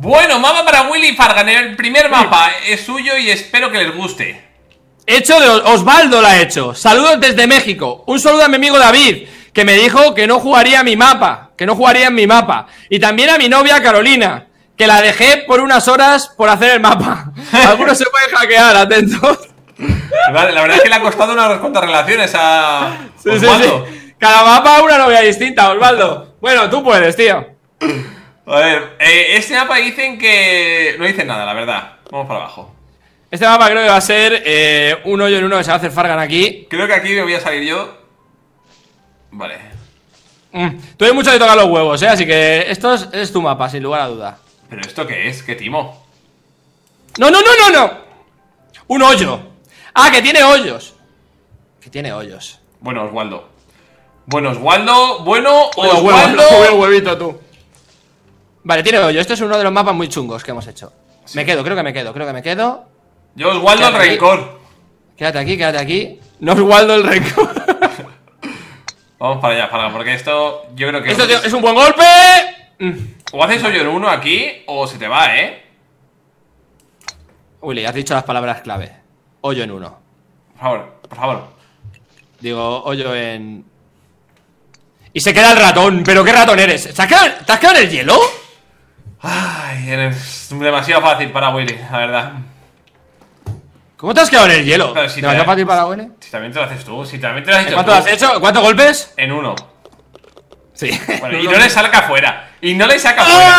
Bueno, mapa para Willy Fargan. El primer mapa es suyo y espero que les guste. Hecho de Osvaldo, la ha hecho. Saludos desde México. Un saludo a mi amigo David, que me dijo que no jugaría mi mapa, que no jugaría en mi mapa. Y también a mi novia Carolina, que la dejé por unas horas por hacer el mapa. Algunos se pueden hackear, atentos. Vale, la verdad es que le ha costado unas cuantas relaciones a Osvaldo. Sí, sí, sí. Cada mapa una novia distinta, Osvaldo. Bueno, tú puedes, tío. A ver, este mapa dicen que... No dicen nada, la verdad. Vamos para abajo. Este mapa creo que va a ser un hoyo en uno que se va a hacer Fargan aquí. Creo que aquí me voy a salir yo. Vale. Tú hay mucho de tocar los huevos, así que esto es tu mapa, sin lugar a duda. ¿Pero esto qué es? ¿Qué timo? ¡No, no, no, no, no! Un hoyo. ¡Ah, que tiene hoyos! Que tiene hoyos. Bueno, Osvaldo. Bueno, Osvaldo. Bueno, Osvaldo. Huevo, huevito tú. Vale, tiene hoyo. Esto es uno de los mapas muy chungos que hemos hecho. Sí. Me quedo, creo que me quedo, creo que me quedo. Yo, Osvaldo, el rencor. Quédate aquí, quédate aquí. No, Osvaldo, el rencor. Vamos para allá, Fargan, porque esto yo creo que... Esto es un buen golpe. O haces hoyo en uno aquí o se te va, ¿eh? Willy, has dicho las palabras clave. Hoyo en uno. Por favor, por favor. Digo, hoyo en... Y se queda el ratón. ¿Pero qué ratón eres? ¿Te has quedado en el hielo? Ay, es demasiado fácil para Willy, la verdad. ¿Cómo te has quedado en el hielo? Claro, si ¿Demasiado fácil para Willy? Si también te lo haces tú, si también te lo has hecho. ¿Cuánto has hecho? ¿Cuántos golpes? En uno. Sí. Bueno, y no le salga fuera. Y no le saca fuera.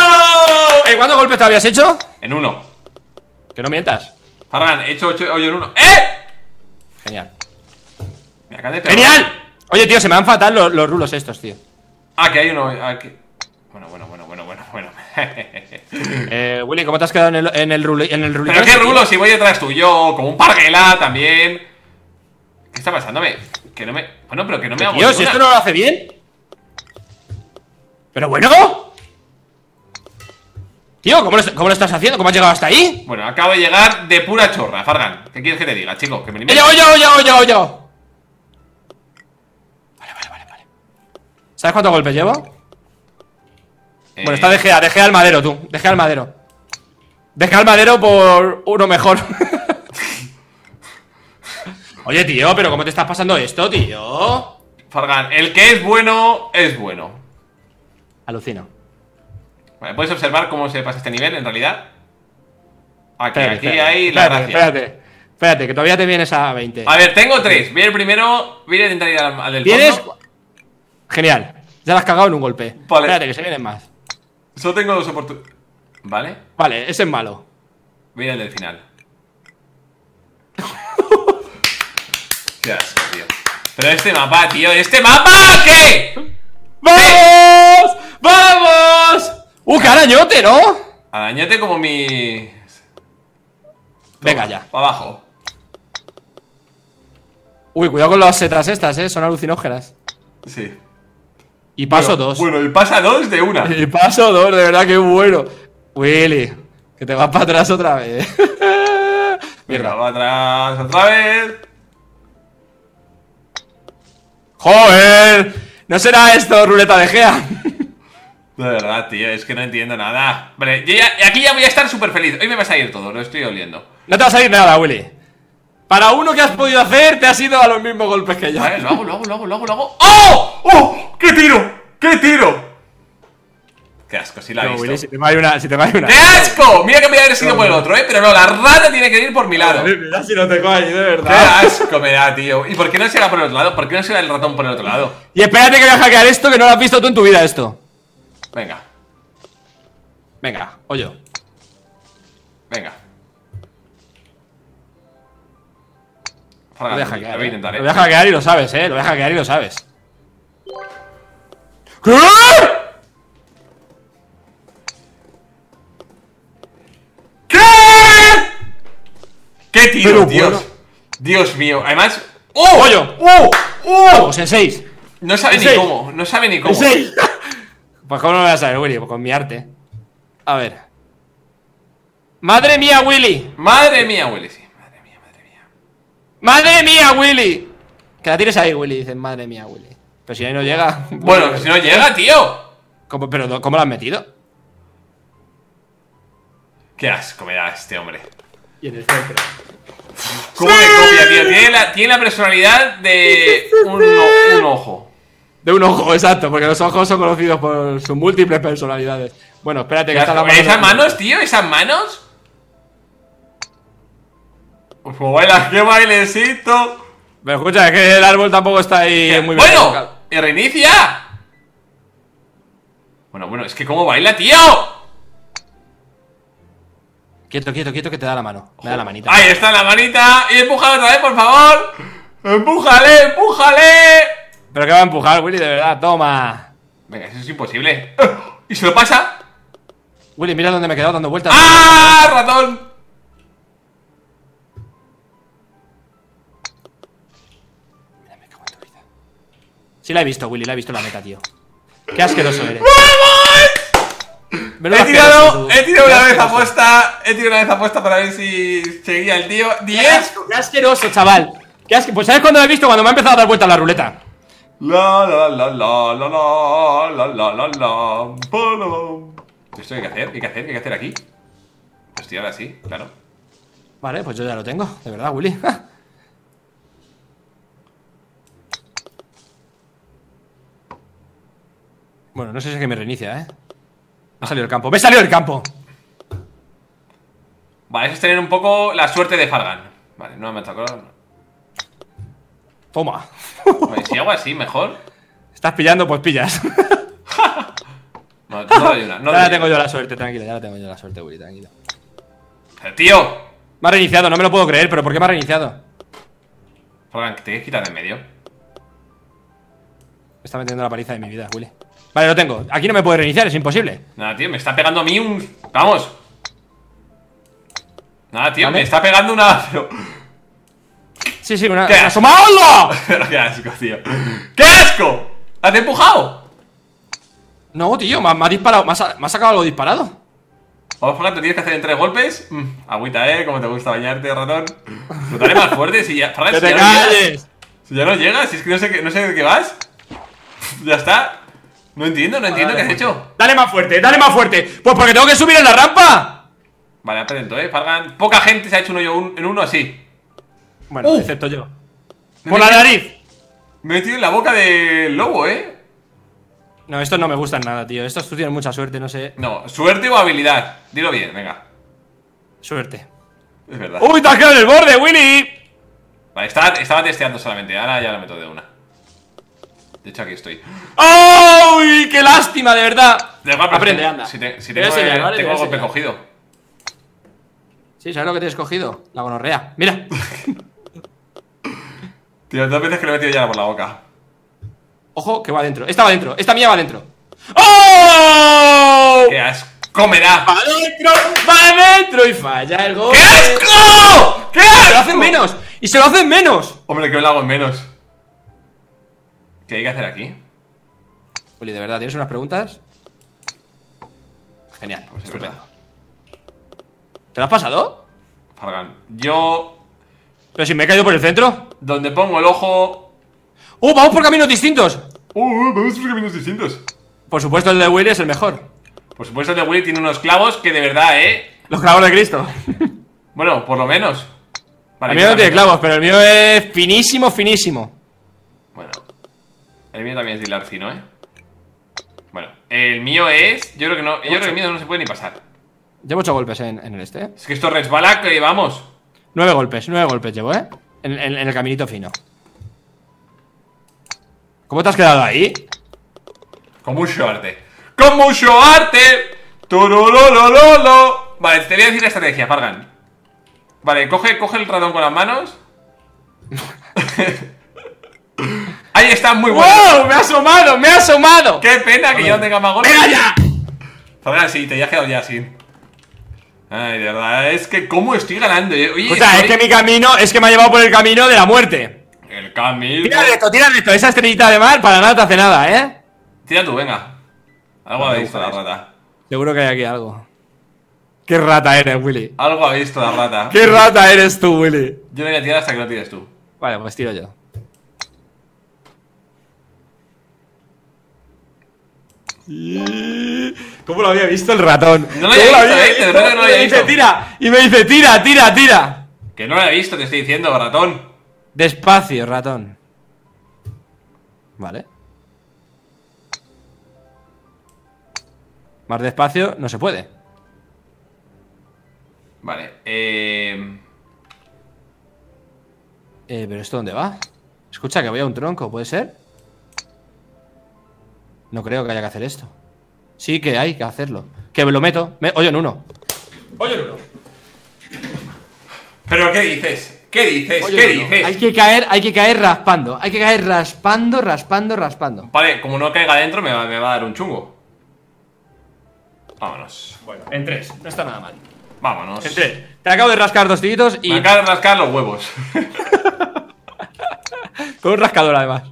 ¿Cuántos golpes te habías hecho? En uno. Que no mientas. Fargan, he hecho hoyo en uno. ¡Eh! Genial. ¡Genial! Oye, tío, se me van fatal los rulos estos, tío. Ah, que hay uno aquí. Bueno. Willy, ¿cómo te has quedado en el rulo? ¿Pero qué rulo? Si voy detrás tuyo, como un parguela también. ¿Qué está pasándome? Que no me... Bueno, pero que no me hago... Dios, si esto no lo hace bien. ¡Pero bueno! Tío, ¿cómo lo estás haciendo? ¿Cómo has llegado hasta ahí? Bueno, acabo de llegar de pura chorra, Fargan. ¿Qué quieres que te diga, chico? Que me limite. ¡Oye! Vale. ¿Sabes cuántos golpes llevo? Bueno, está dejé al madero, tú. Dejé al madero. Dejé al madero por uno mejor. Oye, tío, pero ¿cómo te estás pasando esto, tío? Fargan, el que es bueno, es bueno. Alucino. Vale, puedes observar cómo se pasa este nivel en realidad. Aquí, espérate, espérate, que todavía te vienes a 20. A ver, tengo 3. Voy el primero, voy a intentar ir al del fondo. Genial, ya la has cagado en un golpe. Vale. Espérate, que se vienen más. Solo tengo 2 oportunidades. Vale. Vale, ese es malo. Voy al del final. Qué asco, tío. Pero este mapa, tío, ¿este mapa qué? ¡Vamos! ¡Vamos! ¡Qué arañote, ¿no? Arañote como mi... Venga ya. Para abajo. Uy, cuidado con las setas estas, son alucinógenas. Sí. Y paso 2. Bueno, y pasa 2 de una. Y paso 2, de verdad, qué bueno. Willy, que te vas para atrás otra vez. Mierda, para atrás otra vez. ¡Joder! ¿No será esto ruleta de Gea? De verdad, tío, es que no entiendo nada. Vale, yo aquí ya voy a estar súper feliz. Hoy me vas a ir todo, lo estoy oliendo. No te va a salir nada, Willy. Para uno que has podido hacer, te has ido a los mismos golpes que yo. Vale, lo hago. ¡Oh! ¡Oh! ¡Qué tiro! ¡Qué tiro! ¡Qué asco! Si la he visto. Willy, si te va a ir una. ¡Qué asco! Mira que me hubiera sido por el otro, Pero no, la rata tiene que ir por mi lado. Mira si no te coge, de verdad. ¡Qué asco me da, tío! ¿Y por qué no se va por el otro lado? ¿Por qué no se va el ratón por el otro lado? Y espérate que voy a hackear esto, que no lo has visto tú en tu vida, esto. Venga. Venga, hoyo. Venga. Fargan, lo voy a hackear, voy a intentar, Lo voy a hackear y lo sabes, Lo voy a hackear y lo sabes. ¿Qué? ¡Qué tiro, Dios! Bueno. Dios mío, además... ¡Oh! ¡Hoyo! ¡Oh! ¡Oh! En 6. No sabe ni cómo, En 6. Pues cómo no lo vas a saber, Willy, con mi arte. A ver. ¡Madre mía, Willy! ¡Madre mía, Willy! Sí, madre mía. ¡Madre mía, Willy! Que la tires ahí, Willy, dicen, madre mía, Willy. Pero si ahí no llega... Bueno, si no llega, tío. ¿Pero cómo lo has metido? Qué asco me da este hombre. Y en el centro. ¿Cómo me copia, tío? Tiene la personalidad de un ojo. De un ojo, exacto, porque los ojos son conocidos por sus múltiples personalidades. Bueno, espérate, que está la mano. ¿Esas manos, tío? ¿Esas manos? ¡Buenas, qué bailecito! Pero escucha, es que el árbol tampoco está ahí muy bien. ¡Bueno! ¡Reinicia! Bueno, es que cómo baila, tío. Quieto, quieto, quieto, que te da la mano. Me da la manita. Ahí está la manita. Y empújalo otra vez, por favor. ¡Empújale, empújale! Pero que va a empujar, Willy, de verdad, toma. Venga, eso es imposible. ¿Y se lo pasa? Willy, mira dónde me he quedado dando vueltas. ¡Ah, ratón! Mira, me cago en tu vida. Sí la he visto, Willy, la he visto la meta, tío. Qué asqueroso eres. ¡Vamos! He tirado una vez apuesta. He tirado una vez apuesta para ver si seguía el tío. ¡10! ¡Qué asqueroso, chaval! ¡Qué asqueroso! Pues ¿sabes cuándo lo he visto? Cuando me ha empezado a dar vuelta la ruleta. La la la la la la la la la. ¿Esto hay que hacer? ¿Qué hay que hacer aquí? Pues tío, ahora sí, claro. Vale, pues yo ya lo tengo, de verdad, Willy. Bueno, no sé si es que me reinicia, ¿eh? Me ha salido el campo. ¡Me salió el campo! Vale, eso es tener un poco la suerte de Fargan. Vale, no me ha matado color. Toma. Vale, si hago así, mejor. Estás pillando, pues pillas. No, ya tengo yo la suerte, tranquilo. Ya la tengo yo la suerte, Willy, tranquilo. ¡Pero tío! Me ha reiniciado, no me lo puedo creer, pero ¿por qué me ha reiniciado? Fargan, te tienes que quitar de en medio. Me está metiendo la paliza de mi vida, Willy. Vale, lo tengo. Aquí no me puede reiniciar, es imposible. Nada, tío, me está pegando a mí un... ¡Vamos! Nada, tío, me está pegando una... Pero... Sí, sí, una... ¡Qué asco! ¡Qué asco, tío! ¡Qué asco! ¿Has empujado? No, tío, me ha disparado. ¿Me ha sacado algo disparado? Vamos, Fargan, te tienes que hacer en 3 golpes. Agüita, como te gusta bañarte, ratón. Lo daré más fuerte si ya... Fargan, ¡que te calles! Si ya no llegas, si es que no sé de qué vas. Ya está. No entiendo qué has hecho. Dale más fuerte, dale más fuerte. Pues porque tengo que subir en la rampa. Vale, atento, Fargan. Poca gente se ha hecho un hoyo en uno así. Bueno, excepto yo. Por la nariz. Me he metido en la boca del lobo, No, estos no me gustan nada, tío. Estos tú tienes mucha suerte, no sé. No, suerte o habilidad. Dilo bien, venga. Suerte. Es verdad. ¡Uy, te has quedado en el borde, Willy! Vale, estaba testeando solamente. Ahora ya la meto de una. De hecho, aquí estoy. ¡Uy! ¡Qué lástima, de verdad! Aprende, anda. Si tengo golpe cogido. Sí, ¿sabes lo que tienes cogido? La gonorrea. Mira. Tío, 2 veces que lo he metido ya por la boca. Ojo, que va adentro. Esta va adentro. Esta mía va adentro. ¡Oh! ¡Qué asco me da! ¡Va adentro! ¡Va adentro! Y falla el gol. ¡Qué asco! ¡Qué asco! Se lo hacen menos. Y se lo hacen menos. Hombre, que me lo hago en menos. ¿Qué hay que hacer aquí? Willy, de verdad, ¿tienes unas preguntas? Genial, pues estupendo. ¿Te lo has pasado? Fargan, yo... Pero si me he caído por el centro. Donde pongo el ojo... ¡Oh, vamos por caminos distintos! Vamos por caminos distintos. Por supuesto el de Willy es el mejor. Por supuesto el de Willy tiene unos clavos que de verdad, Los clavos de Cristo. Bueno, por lo menos. Vale, el mío no tiene clavos, pero el mío es finísimo, finísimo. Bueno... El mío también es de Larcino, Bueno, el mío es... Yo creo que no, yo creo que el mío no se puede ni pasar. Llevo 8 golpes en el este, Es que esto resbala que vamos. 9 golpes llevo, en el caminito fino. ¿Cómo te has quedado ahí? Con mucho arte. ¡Con mucho arte! ¡Turulolololo! Vale, te voy a decir la estrategia, Fargan. Vale, coge el ratón con las manos. Ahí está, muy bueno. ¡Wow! ¡Me ha asomado! ¡Me ha asomado! ¡Qué pena que yo no tenga más golpes! ¡Venga ya! Fargan, sí, te has quedado ya así. Ay, de verdad, es que cómo estoy ganando. Oye, o sea, es que mi camino, es que me ha llevado por el camino de la muerte. El camino... Tira de esto, tira de esto. Esa estrellita de mar para nada te hace nada, Tira tú, venga. Algo ha visto la rata. Seguro que hay aquí algo. ¡Qué rata eres, Willy! Algo ha visto la rata. ¡Qué rata eres tú, Willy! Yo no voy a tirar hasta que lo tires tú. Vale, pues tiro yo. ¿Cómo lo había visto el ratón? No lo había visto, de verdad que no lo había visto. Y me dice, tira, tira, tira. Que no lo había visto, te estoy diciendo, ratón. Despacio, ratón. Vale. Más despacio no se puede. Vale, ¿pero esto dónde va? Escucha, que voy a un tronco, ¿puede ser? No creo que haya que hacer esto. Sí que hay que hacerlo. Que me lo meto. Hoyo en uno. Hoyo en uno. ¿Pero qué dices? ¿Qué dices? Oye, ¿qué dices? Hay que caer raspando. Hay que caer raspando, raspando, raspando. Vale, como no caiga adentro me va a dar un chungo. Vámonos. Bueno, en tres. No está nada mal. Vámonos. En tres. Te acabo de rascar dos tiritos y... Me acabo de rascar los huevos. Con un rascador, además.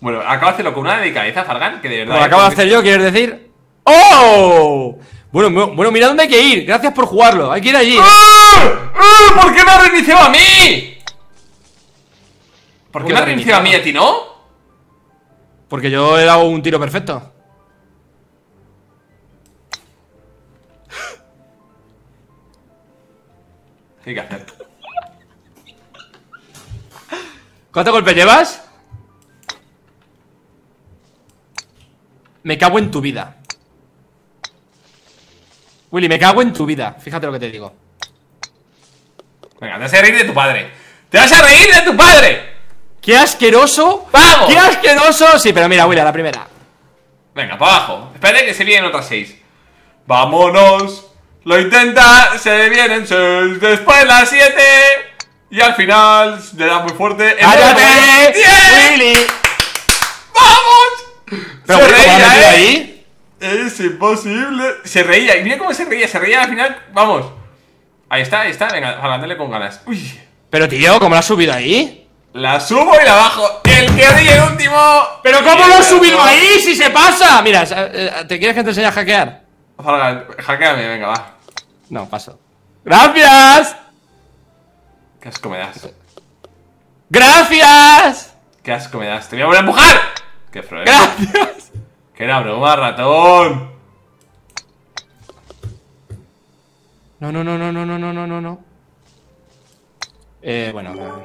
Bueno, acabo de hacerlo con una delicadeza, Fargan, que de verdad... Bueno, acabo de hacer yo, ¿quieres decir? ¡Oh! Bueno, mira dónde hay que ir. Gracias por jugarlo. Hay que ir allí. ¡Oh! ¿Por qué me ha reiniciado a mí? ¿Por qué me ha reiniciado a mí y a ti no? Porque yo he dado un tiro perfecto. ¿Qué hay que hacer? ¿Cuántos golpes llevas? Me cago en tu vida, Willy, me cago en tu vida. Fíjate lo que te digo. Venga, te vas a reír de tu padre. ¡Te vas a reír de tu padre! ¡Qué asqueroso! ¡Vamos! ¡Qué asqueroso! Sí, pero mira, Willy, a la primera. Venga, para abajo. Espérate que se vienen otras seis. ¡Vámonos! Lo intenta, se vienen seis. Después las siete. Y al final le das muy fuerte. ¡Cállate! ¡Willy! Pero se reía, ¿eh? Ahí. Es imposible. Se reía, y mira cómo se reía al final, vamos. Ahí está, venga, jalándole con ganas. Uy. Pero tío, ¿cómo la has subido ahí? La subo y la bajo. El que ríe el último. Pero ¿cómo lo has subido ahí si se pasa? Mira, ¿te quieres que te enseñe a hackear? Hackeame, venga, va. No, paso. ¡Gracias! ¡Qué asco me das! ¡Gracias! ¡Qué asco me das! ¡Te voy a volver a empujar! ¡Qué problema! ¡Gracias! ¡Que era broma, ratón! No, no, no, no, no, no, no, no, no. Bueno.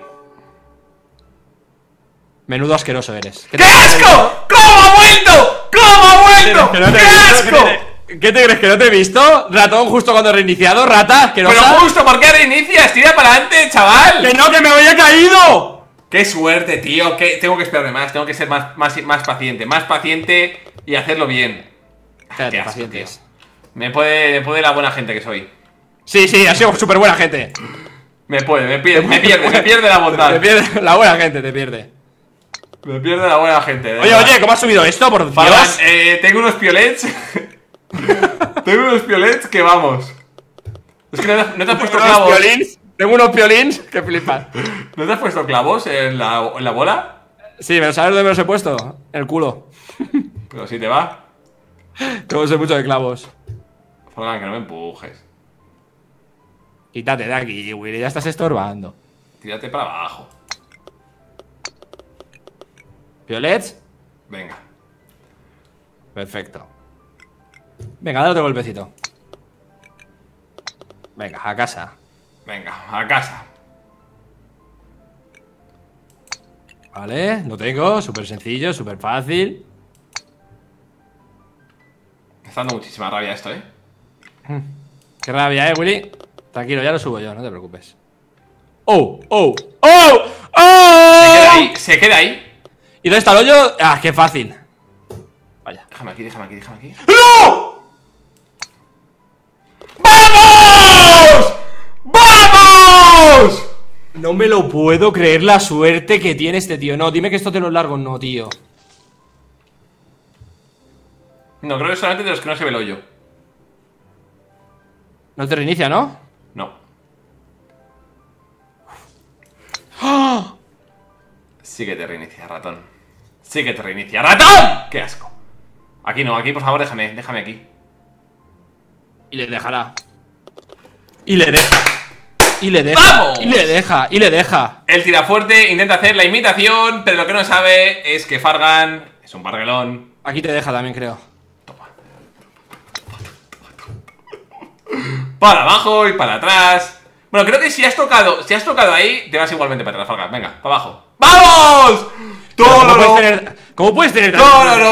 Menudo asqueroso eres. ¡Qué asco! ¡Cómo ha vuelto! ¡Cómo ha vuelto! ¡Qué asco! ¿Qué te crees que no te he visto? Ratón, justo cuando he reiniciado, rata asquerosa. Pero justo, ¿por qué reinicias? ¡Tira para adelante, chaval! ¡Que no, que me había caído! ¡Qué suerte, tío! Que tengo que esperarme más, tengo que ser más paciente. Más paciente y hacerlo bien. Espérate, qué asco, pacientes. Tío. Me puede la buena gente que soy. Sí, sí, ha sido súper buena gente. Me pierde la bondad. Me pierde la buena gente, te pierde. Me pierde la buena gente. Oye, oye, ¿cómo has subido esto, por Dios? Tengo unos piolets. Tengo unos piolets que vamos. Es que no te has puesto clavos. Tengo unos piolins que flipas. ¿No te has puesto clavos en la bola? Sí, pero ¿sabes dónde me los he puesto? En el culo. Pero si te va. Tengo que ser mucho de clavos. Fargan, que no me empujes. Quítate de aquí, Willy, ya estás estorbando. Tírate para abajo. ¿Piolets? Venga. Perfecto. Venga, dale otro golpecito. Venga, a casa. Venga, a casa. Vale, lo tengo. Súper sencillo, súper fácil. Me está dando muchísima rabia esto, ¿eh? Qué rabia, Willy. Tranquilo, ya lo subo yo, no te preocupes. ¡Oh! ¡Oh! ¡Oh! ¡Oh! Se queda ahí. ¿Y dónde está el hoyo? ¡Ah, qué fácil! Vaya. Déjame aquí. ¡No! ¡Vamos! ¡Vamos! No me lo puedo creer la suerte que tiene este tío. No, dime que esto te lo largo. No, tío. No, creo que solamente de los que no se ve el hoyo. No te reinicia, ¿no? No. ¡Oh! Sí que te reinicia, ratón. Sí que te reinicia, ratón. ¡Qué asco! Aquí no, aquí por favor déjame aquí. Y le dejará. Y le deja. Y le deja. El tirafuerte intenta hacer la imitación, pero lo que no sabe es que Fargan es un bargelón. Aquí te deja también, creo. Toma. Para abajo y para atrás. Bueno, creo que si has tocado ahí, te vas igualmente para atrás, Fargan. Venga, para abajo. ¡Vamos! ¿Cómo puedes tener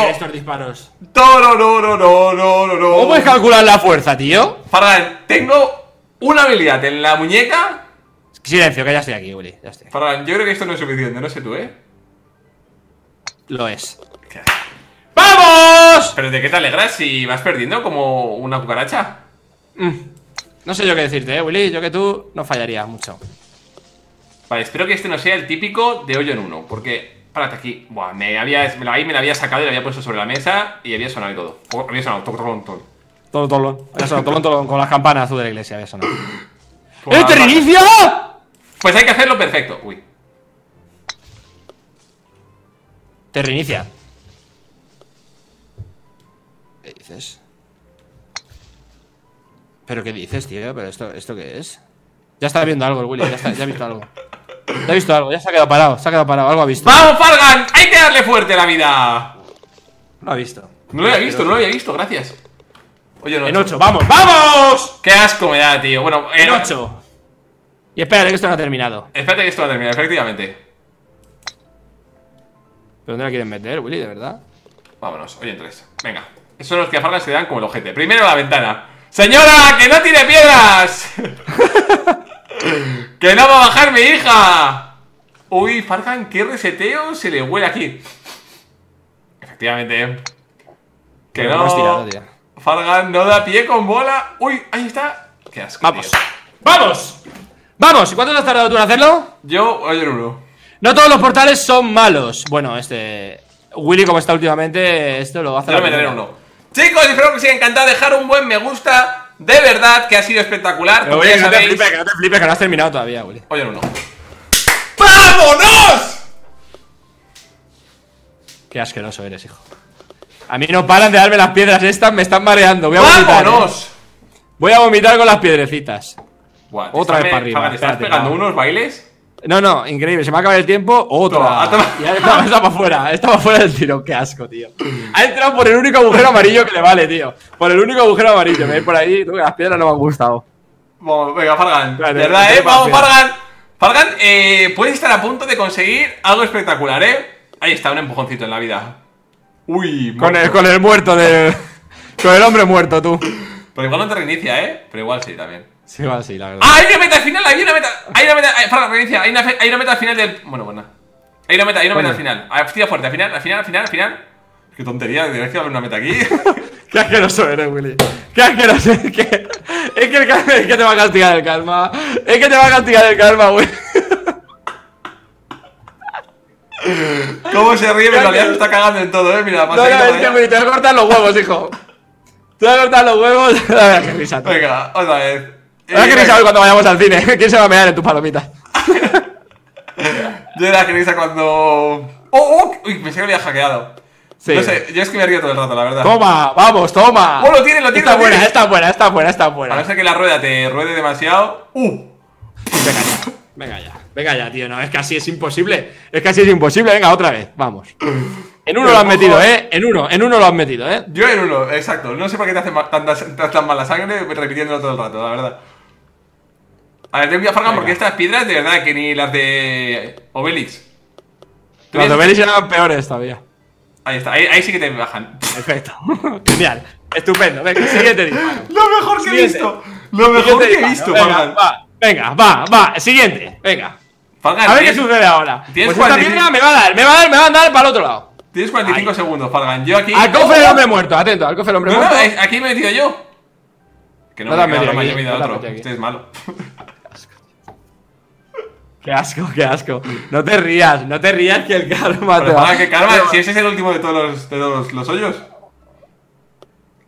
estos disparos? ¿Cómo puedes calcular la fuerza, tío? Fargan, tengo una habilidad en la muñeca. Silencio, que ya estoy aquí, Willy. Ya estoy. Fargan, yo creo que esto no es suficiente, no sé tú, ¿eh? Lo es. ¡Vamos! ¿Pero de qué te alegras si vas perdiendo como una cucaracha? No sé yo qué decirte, Willy. Yo que tú no fallaría mucho. Vale, espero que este no sea el típico de hoyo en uno. Porque, párate aquí. Buah, me la había sacado y la había puesto sobre la mesa y había sonado y todo. Había sonado tolón, con las campanas azul de la iglesia había sonado. ¡Te reinicia! Pues hay que hacerlo perfecto. Uy. Te reinicia. ¿Qué dices? ¿Pero qué dices, tío? ¿Pero esto qué es? Ya está viendo algo el Willy, ya ha visto algo. Ya ha visto algo, ya se ha quedado parado, algo ha visto. ¡Vamos, Fargan! ¡Hay que darle fuerte a la vida! No lo ha visto. No lo había visto, gracias. Oye, en 8, ¡vamos, vamos! ¡Qué asco me da, tío! Bueno, en 8. Y espérate que esto no ha terminado. Espérate que esto no ha terminado, efectivamente. ¿Pero dónde la quieren meter, Willy, de verdad? Vámonos, oye, en 3. Venga. Esos son los que a Fargan se dan como el ojete. Primero la ventana. ¡Señora, que no tire piedras! ¡Que no va a bajar mi hija! Uy, Fargan, qué reseteo se le huele aquí. Efectivamente. Que no... Hemos tirado, tío. Fargan no da pie con bola. Uy, ahí está. Qué asco. Vamos. Tío. ¡Vamos! ¡Vamos! ¿Y cuánto te has tardado tú en hacerlo? Yo, hoy en uno. No todos los portales son malos. Bueno, Willy, como está últimamente, esto lo hace. Yo voy a meter uno. Chicos, espero que os haya encantado. Dejar un buen me gusta. De verdad que ha sido espectacular. Pero, oye, no te flipes, que no has terminado todavía, Willy. Hoy en uno. ¡Vámonos! Qué asqueroso eres, hijo. A mí no paran de darme las piedras estas, me están mareando. Voy a vomitar. ¡Vámonos! Voy a vomitar con las piedrecitas. Buah, otra vez para arriba. ¿Te estás pegando unos bailes? No, no, increíble. Se me ha acabado el tiempo. Otra. Ya está para afuera. Está para afuera del tiro. Qué asco, tío. Ha entrado por el único agujero amarillo que le vale, tío. Por el único agujero amarillo. Me voy por ahí. Tú, que las piedras no me han gustado. Bueno, venga, Fargan. Claro, ¿verdad, Vamos, Fargan. Fargan, puedes estar a punto de conseguir algo espectacular, Ahí está, un empujoncito en la vida. Uy, con el muerto de... Con el hombre muerto, tú. Pero igual no te reinicia, Pero igual sí, también. Sí, igual sí, la verdad. ¡Ah, hay una meta al final! Hay una meta al final del... Bueno. Hay una meta al final. Tira fuerte, al final. Qué tontería, tienes que haber una meta aquí. Qué asqueroso eres, Willy. Qué asqueroso. Es que te va a castigar el karma. Willy. ¿Cómo se ríe? En realidad se está cagando en todo, Mira, es que te voy a cortar los huevos, hijo. Te voy a cortar los huevos. Qué risa, tío. Venga, otra vez. Ahora que risa hoy cuando vayamos al cine. ¿Quién se va a mear en tus palomitas? Yo era que risa cuando... Uy, pensé que me había hackeado. Sí. No sé, yo es que me río todo el rato, la verdad. Toma, vamos, toma. Oh, lo tienes. Está buena. A no ser que la rueda te ruede demasiado. Venga ya, tío, no, es que así es imposible. Venga, otra vez, vamos. En uno lo has metido, en uno lo has metido, Yo en uno, exacto. No sé por qué te hace tan mala sangre repitiéndolo todo el rato, la verdad. A ver, te voy a Fargan porque estas piedras de verdad que ni las de Obelix. Las de Obelix eran peores todavía. Ahí está, ahí sí que te bajan. Perfecto, genial, estupendo, venga, siguiente disparo. Lo mejor que he visto, Fargan. Venga, va, siguiente, venga. Fargan, a ver qué sucede ahora. Pues esta piedra me va a dar para el otro lado. Tienes 45 segundos, Fargan. Yo aquí. Al cofre del hombre muerto, atento, al cofre del hombre muerto. No, aquí me he metido yo. Que no me he metido otro. Este es malo. Qué asco. No te rías que el karma te va. Que karma, si ese es el último de todos los hoyos.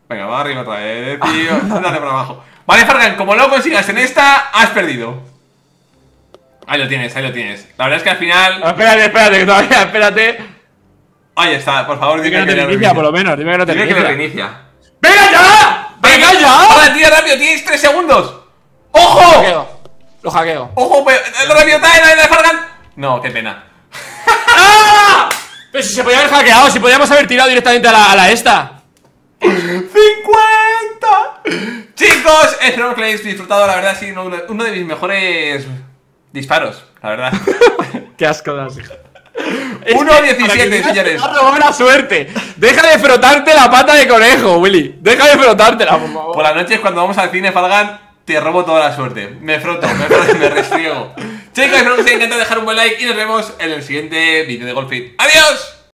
Venga, va arriba otra vez, tío. Ándale para abajo. Vale, Fargan, como no consigas en esta, has perdido. Ahí lo tienes. La verdad es que al final... Espérate, que todavía, Ahí está, por favor, dime que no te reinicia, por lo menos. Dime que no te reinicia. ¡Venga ya! Ahora tira rápido, tienes 3 segundos. ¡Ojo! Lo hackeo. ¡Ojo! ¡Rápido, Fargan! No, qué pena. Pero si se podía haber hackeado, si podíamos haber tirado directamente a la esta. ¡50! Chicos, espero que lo hayáis disfrutado. La verdad, sí, uno de mis mejores disparos, la verdad. Qué asco das, hija. 1-17, señores. ¡Buena suerte! Deja de frotarte la pata de conejo, Willy. Deja de frotártela, por favor. Por las noches, cuando vamos al cine, Fargan, te robo toda la suerte. Me froto y me restriego. Chicos, espero que os haya encantado dejar un buen like y nos vemos en el siguiente vídeo de Golf It. ¡Adiós!